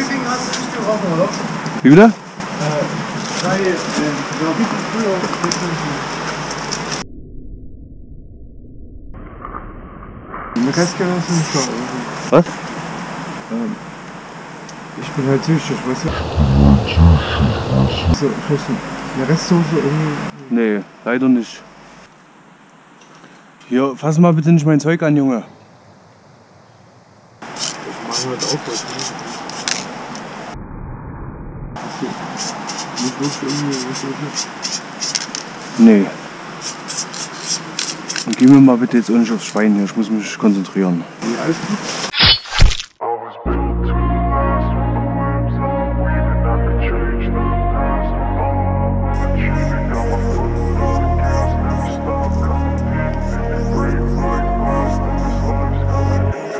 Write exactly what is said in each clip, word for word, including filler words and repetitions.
Everything has to be offen, oder? Wie wieder? Sei es, genau, wie früher auf dem Rest gehört das nicht so. Was? Ähm, ich bin halt süchtig, weißt du? So, vielleicht eine Resthose irgendwie? Nee, leider nicht. Hier, fass mal bitte nicht mein Zeug an, Junge. Ich mach halt auch was. Nicht wirklich irgendwie, was ist. Nee. Und geh mir mal bitte jetzt ohne aufs Schwein hier, ich muss mich konzentrieren. Nee, alles gut.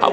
I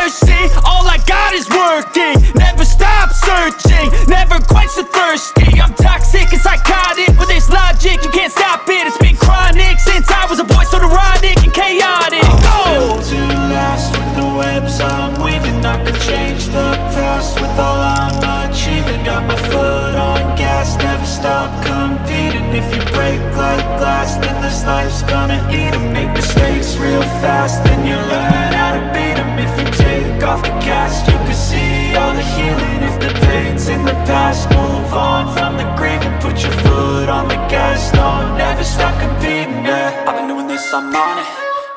mercy, all I God is working, never stop searching, never quench the thirsty. I'm toxic and psychotic with this logic, you can't stop it. It's been chronic since I was a boy, so neurotic and chaotic. I'm still too lost with the webs I'm weaving. I could change the past with all I'm achieving. Got my foot on gas, never stop competing. If you break like glass, then this life's gonna eat 'em. Make mistakes real fast, then you learn how to beat 'em. If you take off the cast, you can see all the healing. If the pain's in the past, move on from the grave and put your foot on the gas. No, never stop competing, yeah. I've been doing this, I'm on it.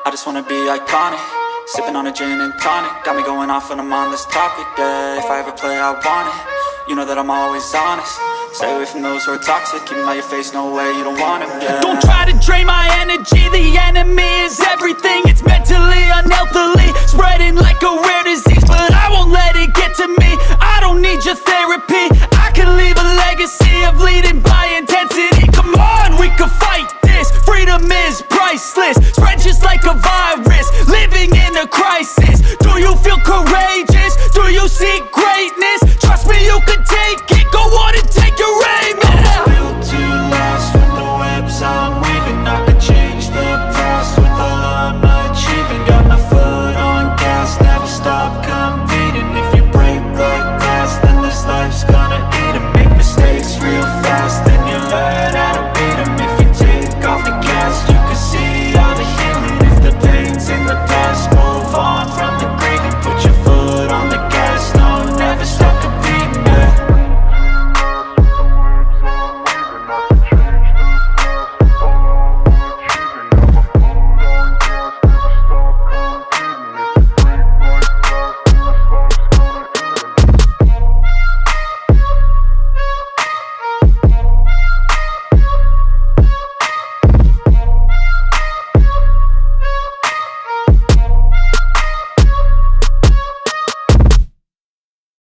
I just wanna be iconic. Sipping on a gin and tonic, got me going off when I'm on this topic, yeah. If I ever play, I want it. You know that I'm always honest. Stay away from those who are toxic, keep them out your face, no way, you don't want them, yeah. Don't try to drain my energy, the enemy is everything. It's mentally, unhealthily, spreading like a rare disease. But I won't let it